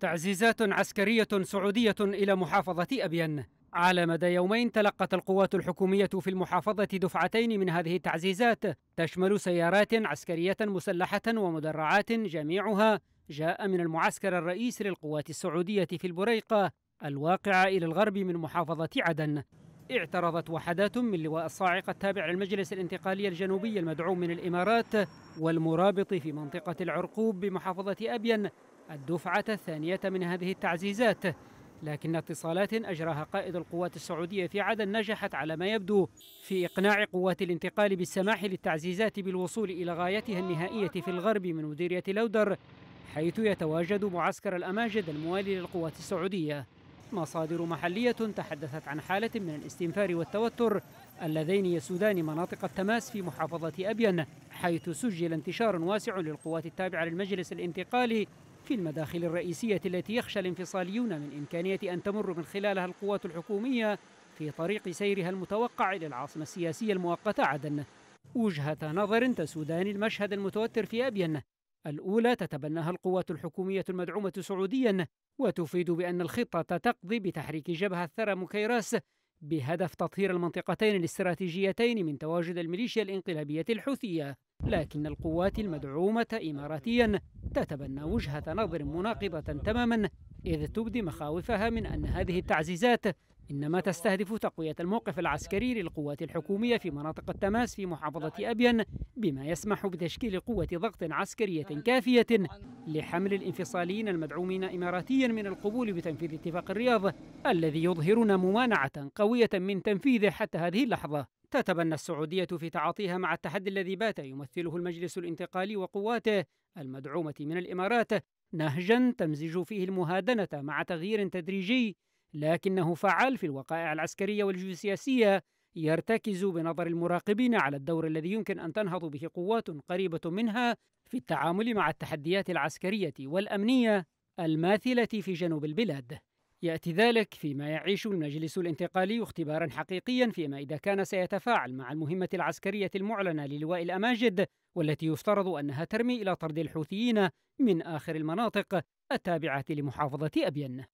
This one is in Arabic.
تعزيزات عسكرية سعودية إلى محافظة أبين. على مدى يومين تلقت القوات الحكومية في المحافظة دفعتين من هذه التعزيزات، تشمل سيارات عسكرية مسلحة ومدرعات جميعها جاء من المعسكر الرئيسي للقوات السعودية في البريقة الواقعة إلى الغرب من محافظة عدن. اعترضت وحدات من لواء الصاعقة التابع للمجلس الانتقالي الجنوبي المدعوم من الإمارات والمرابط في منطقة العرقوب بمحافظة أبين الدفعة الثانية من هذه التعزيزات، لكن اتصالات أجراها قائد القوات السعودية في عدن نجحت على ما يبدو في إقناع قوات الانتقال بالسماح للتعزيزات بالوصول إلى غايتها النهائية في الغرب من مديرية لودر، حيث يتواجد معسكر الأماجد الموالي للقوات السعودية. مصادر محلية تحدثت عن حالة من الاستنفار والتوتر اللذين يسودان مناطق التماس في محافظة أبين، حيث سجل انتشار واسع للقوات التابعة للمجلس الانتقالي في المداخل الرئيسية التي يخشى الانفصاليون من إمكانية أن تمر من خلالها القوات الحكومية في طريق سيرها المتوقع إلى العاصمة السياسية المؤقتة عدن. وجهة نظر تسودان المشهد المتوتر في أبين، الأولى تتبناها القوات الحكومية المدعومة سعوديا وتفيد بأن الخطة تقضي بتحريك جبهة ثرم كيراس بهدف تطهير المنطقتين الاستراتيجيتين من تواجد الميليشيا الانقلابية الحوثية، لكن القوات المدعومة إماراتيا تتبنى وجهة نظر مناقضة تماما، إذ تبدي مخاوفها من أن هذه التعزيزات إنما تستهدف تقوية الموقف العسكري للقوات الحكومية في مناطق التماس في محافظة أبين، بما يسمح بتشكيل قوة ضغط عسكرية كافية لحمل الانفصاليين المدعومين إماراتيا من القبول بتنفيذ اتفاق الرياض الذي يظهرون ممانعة قوية من تنفيذه حتى هذه اللحظة. تتبنى السعودية في تعاطيها مع التحدي الذي بات يمثله المجلس الانتقالي وقواته المدعومة من الإمارات نهجا تمزج فيه المهادنة مع تغيير تدريجي لكنه فعال في الوقائع العسكرية والجيوسياسية، يرتكز بنظر المراقبين على الدور الذي يمكن أن تنهض به قوات قريبة منها في التعامل مع التحديات العسكرية والأمنية الماثلة في جنوب البلاد. يأتي ذلك فيما يعيش المجلس الانتقالي اختبارا حقيقيا فيما إذا كان سيتفاعل مع المهمة العسكرية المعلنة للواء الأماجد، والتي يفترض أنها ترمي إلى طرد الحوثيين من آخر المناطق التابعة لمحافظة أبين.